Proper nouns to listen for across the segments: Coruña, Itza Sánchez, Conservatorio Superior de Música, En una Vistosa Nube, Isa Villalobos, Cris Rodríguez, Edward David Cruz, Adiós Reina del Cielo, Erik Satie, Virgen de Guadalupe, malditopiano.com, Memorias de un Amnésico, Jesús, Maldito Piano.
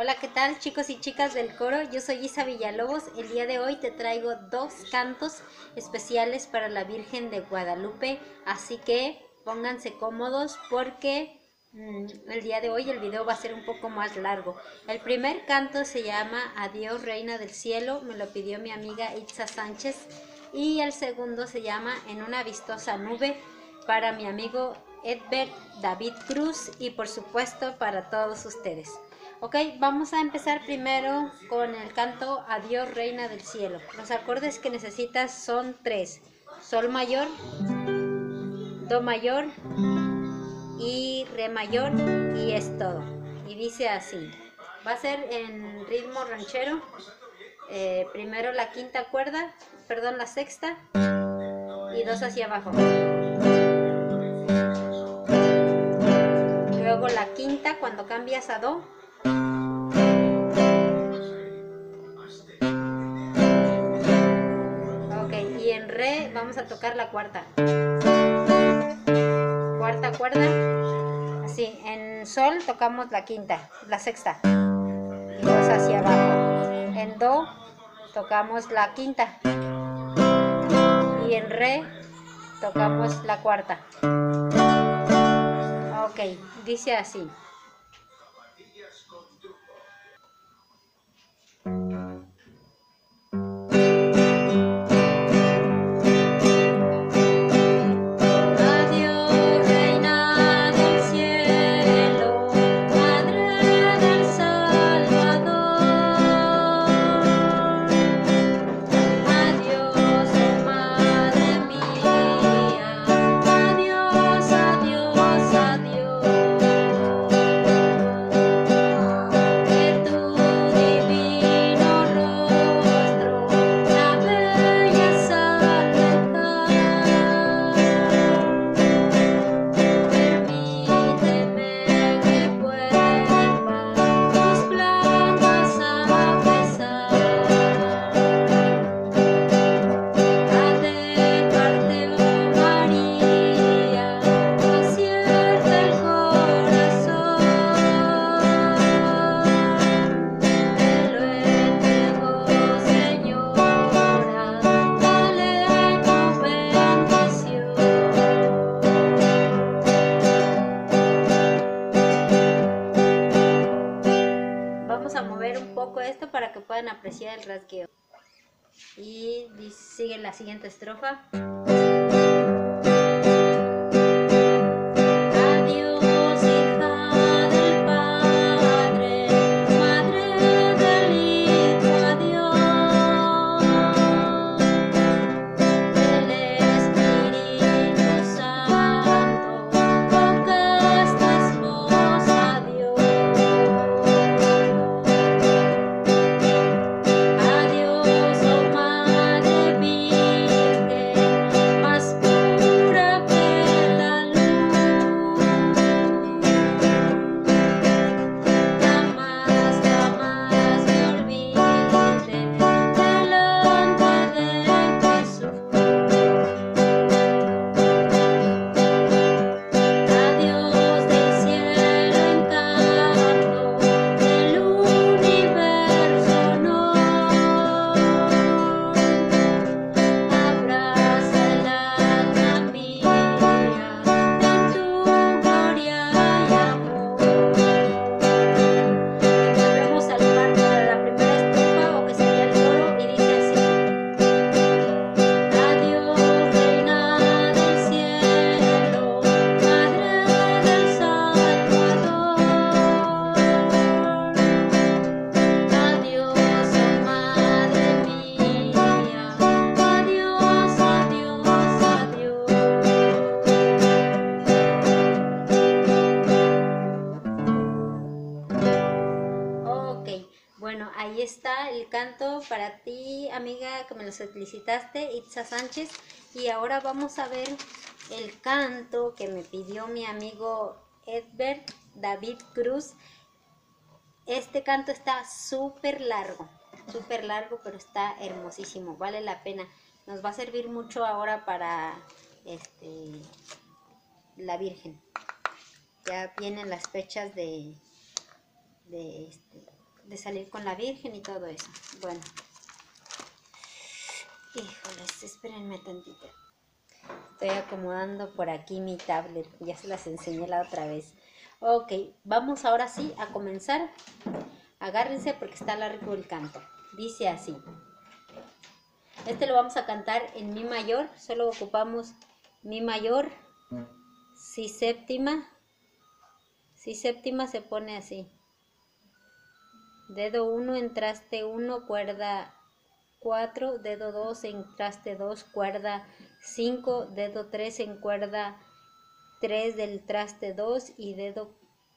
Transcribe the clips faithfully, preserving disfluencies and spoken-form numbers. Hola, ¿qué tal chicos y chicas del coro? Yo soy Isa Villalobos. El día de hoy te traigo dos cantos especiales para la Virgen de Guadalupe, así que pónganse cómodos porque mmm, el día de hoy el video va a ser un poco más largo. El primer canto se llama Adiós Reina del Cielo, me lo pidió mi amiga Itza Sánchez, y el segundo se llama En una Vistosa Nube, para mi amigo Edward David Cruz y por supuesto para todos ustedes. Ok, vamos a empezar primero con el canto Adiós Reina del Cielo. Los acordes que necesitas son tres: Sol mayor, Do mayor y Re mayor, y es todo. Y dice así, va a ser en ritmo ranchero. Eh, primero la quinta cuerda, perdón, la sexta, y dos hacia abajo. Luego la quinta cuando cambias a Do. Vamos a tocar la cuarta cuarta cuerda, así en Sol tocamos la quinta, la sexta y dos hacia abajo. En Do tocamos la quinta y en Re tocamos la cuarta. Ok, dice así. Apreciar el rasgueo y sigue la siguiente estrofa. Bueno, ahí está el canto para ti, amiga, que me lo solicitaste, Itza Sánchez. Y ahora vamos a ver el canto que me pidió mi amigo Edward David Cruz. Este canto está súper largo, súper largo, pero está hermosísimo, vale la pena. Nos va a servir mucho ahora para este, la Virgen. Ya vienen las fechas de... de este, de salir con la Virgen y todo eso. Bueno, híjoles, espérenme tantito. Estoy acomodando por aquí mi tablet, ya se las enseñé la otra vez. Ok, vamos ahora sí a comenzar. Agárrense porque está largo el canto. Dice así. Este lo vamos a cantar en mi mayor, solo ocupamos mi mayor, si séptima, si séptima se pone así. Dedo uno en traste uno, cuerda cuatro, dedo dos en traste dos, cuerda cinco, dedo tres en cuerda tres del traste dos y dedo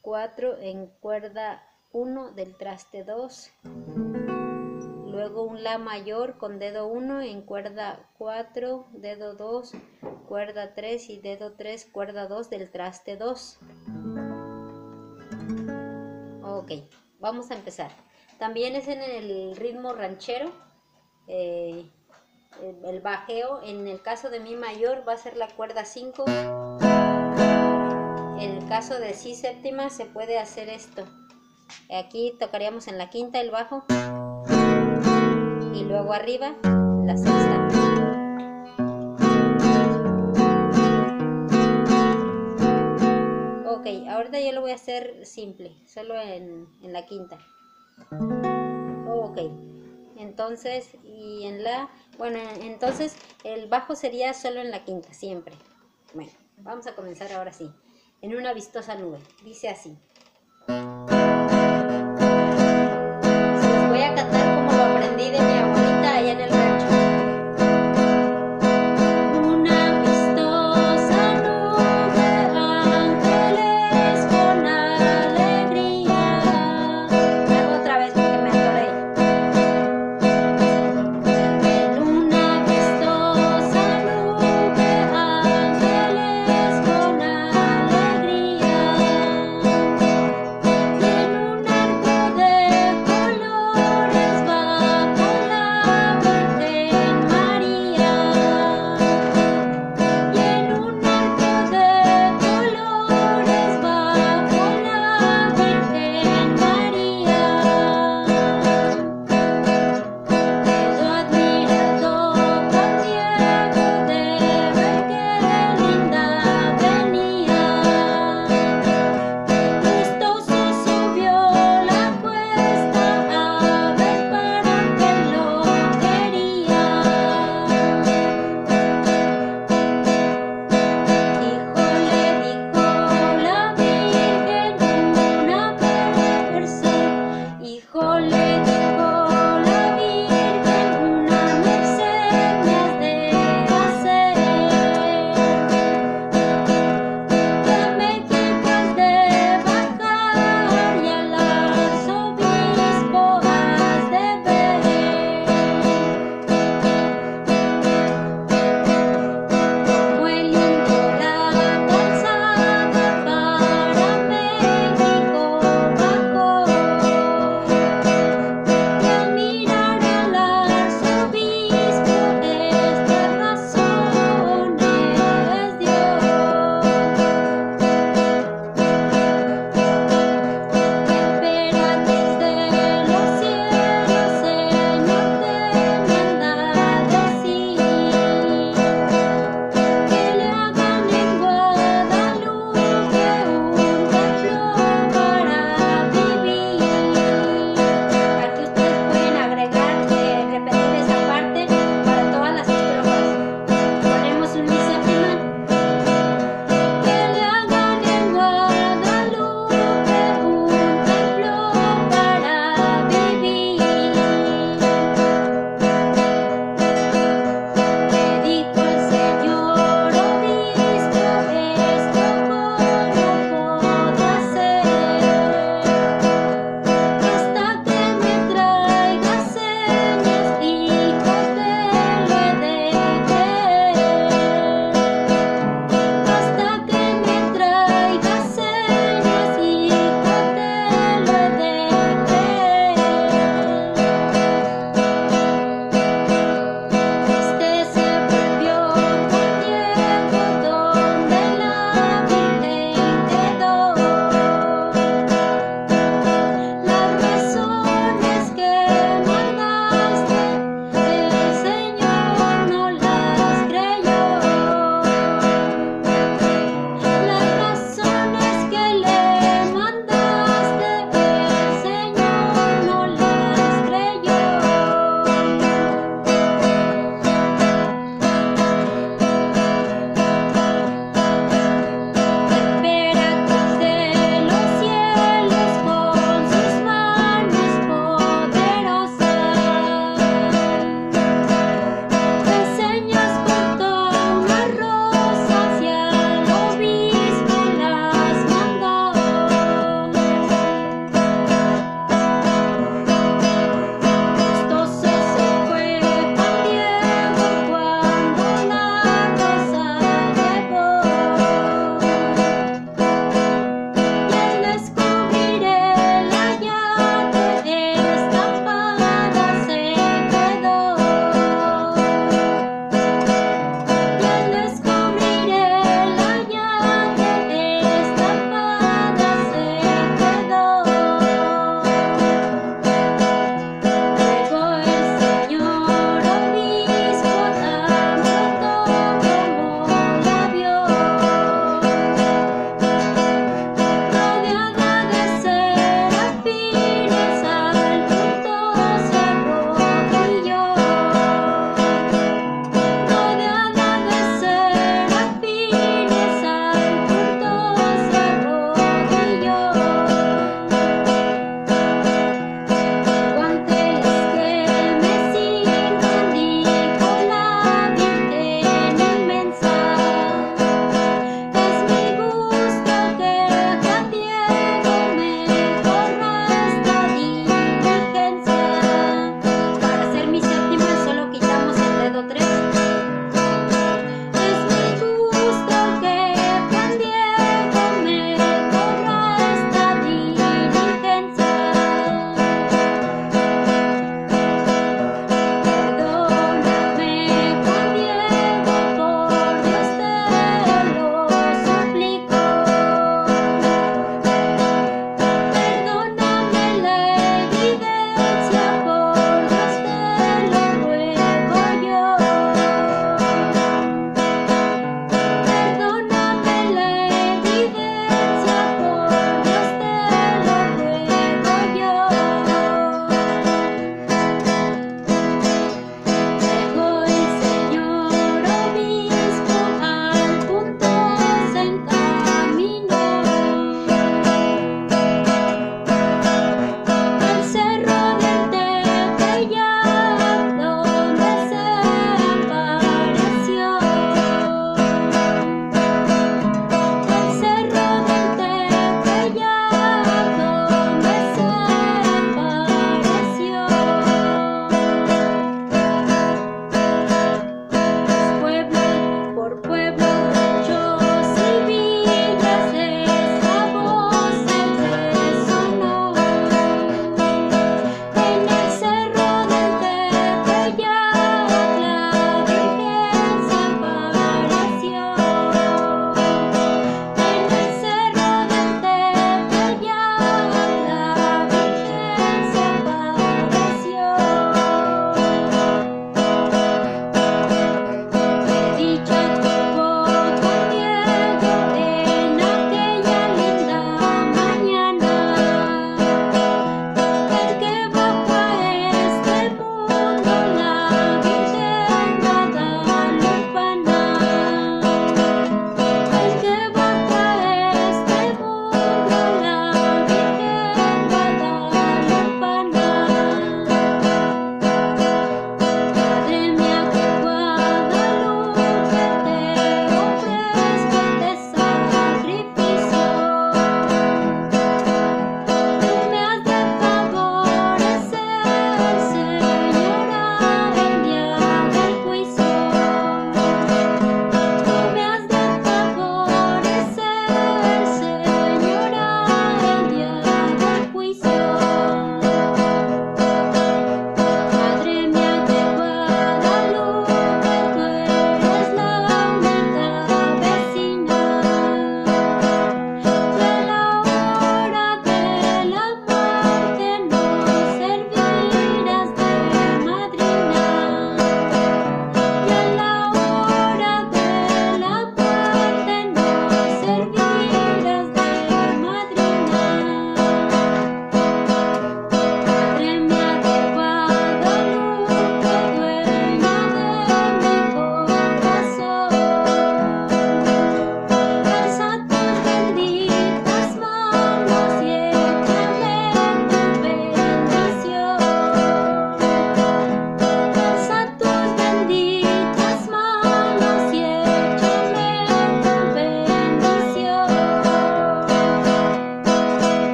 cuatro en cuerda uno del traste dos. Luego un la mayor con dedo uno en cuerda cuatro, dedo dos, cuerda tres y dedo tres, cuerda dos del traste dos. Ok, vamos a empezar. También es en el ritmo ranchero. Eh, el bajeo, en el caso de mi mayor va a ser la cuerda cinco. En el caso de si séptima se puede hacer esto. Aquí tocaríamos en la quinta el bajo y luego arriba la sexta. Ok, ahorita yo lo voy a hacer simple, solo en, en la quinta. Ok, entonces, y en la, bueno, entonces el bajo sería solo en la quinta, siempre. Bueno, vamos a comenzar ahora sí. En una vistosa nube, dice así. Les voy a cantar como lo aprendí de mi abuelita allá en el rancho.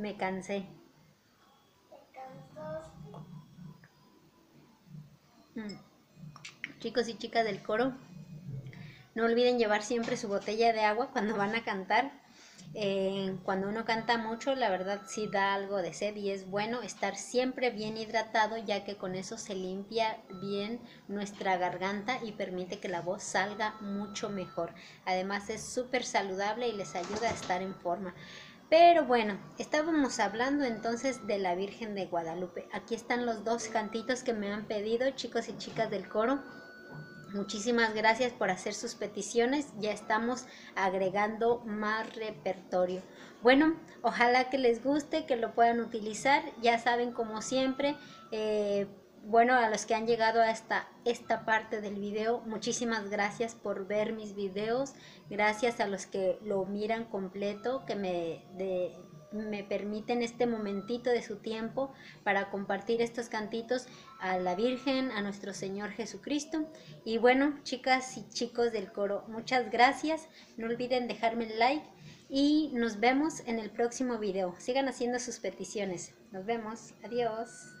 Me cansé. Me cansé. Chicos y chicas del coro, no olviden llevar siempre su botella de agua cuando van a cantar. Eh, cuando uno canta mucho, la verdad sí da algo de sed y es bueno estar siempre bien hidratado, ya que con eso se limpia bien nuestra garganta y permite que la voz salga mucho mejor. Además es súper saludable y les ayuda a estar en forma. Pero bueno, estábamos hablando entonces de la Virgen de Guadalupe. Aquí están los dos cantitos que me han pedido, chicos y chicas del coro. Muchísimas gracias por hacer sus peticiones, ya estamos agregando más repertorio. Bueno, ojalá que les guste, que lo puedan utilizar. Ya saben, como siempre, eh, bueno, a los que han llegado hasta esta parte del video, muchísimas gracias por ver mis videos. Gracias a los que lo miran completo, que me... de, me permiten este momentito de su tiempo para compartir estos cantitos a la Virgen, a nuestro Señor Jesucristo. Y bueno, chicas y chicos del coro, muchas gracias, no olviden dejarme el like y nos vemos en el próximo video. Sigan haciendo sus peticiones, nos vemos, adiós.